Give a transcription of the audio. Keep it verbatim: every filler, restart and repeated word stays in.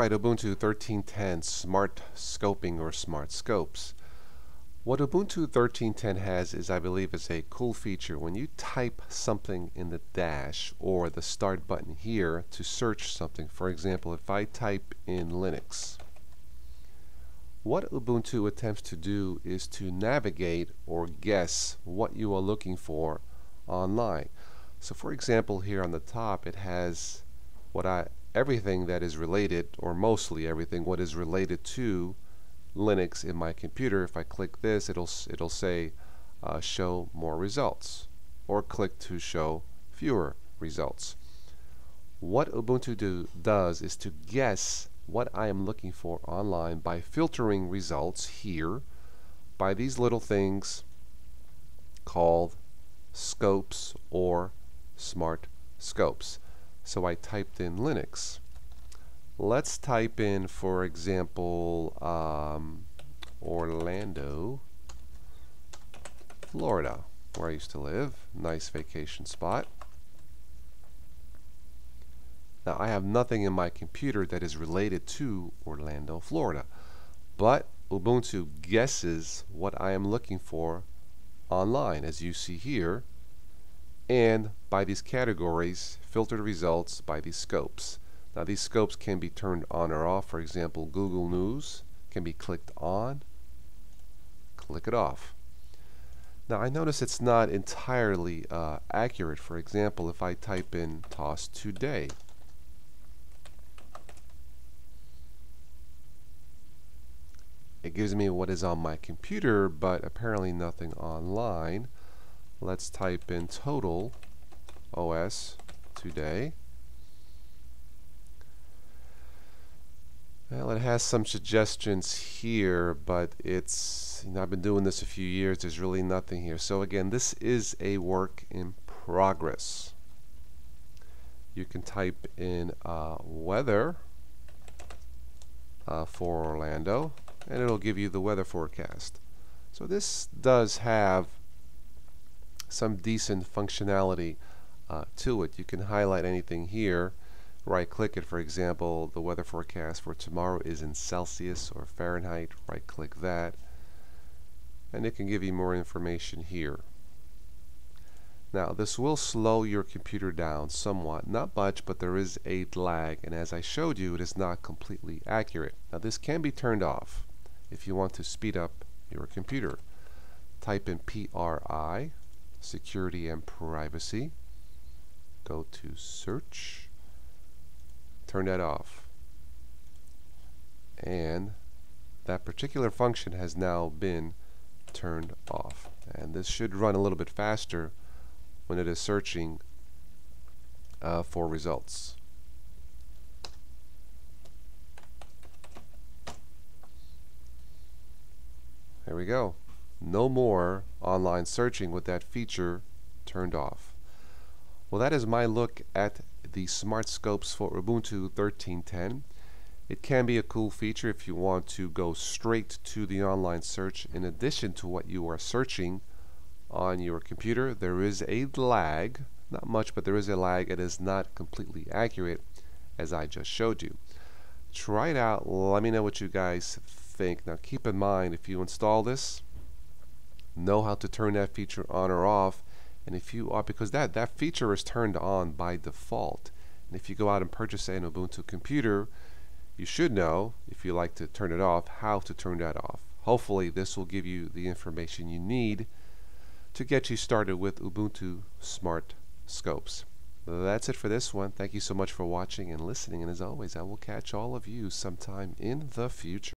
Alright, Ubuntu thirteen ten Smart Scoping or Smart Scopes. What Ubuntu thirteen ten has is, I believe, is a cool feature. When you type something in the dash or the start button here to search something, for example, if I type in Linux, what Ubuntu attempts to do is to navigate or guess what you are looking for online. So for example, here on the top it has what I everything that is related, or mostly everything what is related to Linux in my computer. If I click this, it'll it'll say uh, show more results, or click to show fewer results. What Ubuntu do, does is to guess what I am looking for online by filtering results here by these little things called scopes or smart scopes. So I typed in Linux. Let's type in, for example, um, Orlando, Florida, where I used to live. Nice vacation spot. Now, I have nothing in my computer that is related to Orlando, Florida, but Ubuntu guesses what I am looking for online, as you see here, and by these categories, filtered results by these scopes. Now, these scopes can be turned on or off. For example, Google News can be clicked on, click it off. Now, I notice it's not entirely uh, accurate. For example, if I type in toss today, it gives me what is on my computer, but apparently nothing online. Let's type in total O S today. Well, it has some suggestions here, but it's, you know, I've been doing this a few years, there's really nothing here. So again, this is a work in progress. You can type in uh, weather uh, for Orlando, and it'll give you the weather forecast. So this does have some decent functionality uh, to it. You can highlight anything here, right-click it. For example, the weather forecast for tomorrow is in Celsius or Fahrenheit. Right-click that, and it can give you more information here. Now, this will slow your computer down somewhat, not much, but there is a lag, and as I showed you, it is not completely accurate. Now, this can be turned off if you want to speed up your computer. Type in P R I, security and privacy. Go to search. Turn that off. And that particular function has now been turned off. And this should run a little bit faster when it is searching uh, for results. There we go. No more online searching with that feature turned off. Well, that is my look at the Smart Scopes for Ubuntu thirteen ten. It can be a cool feature if you want to go straight to the online search in addition to what you are searching on your computer. There is a lag, not much, but there is a lag. It is not completely accurate, as I just showed you. Try it out. Let me know what you guys think. Now, keep in mind, if you install this, know how to turn that feature on or off. And if you are, because that, that feature is turned on by default. And if you go out and purchase an Ubuntu computer, you should know, if you like to turn it off, how to turn that off. Hopefully this will give you the information you need to get you started with Ubuntu Smart Scopes. That's it for this one. Thank you so much for watching and listening. And as always, I will catch all of you sometime in the future.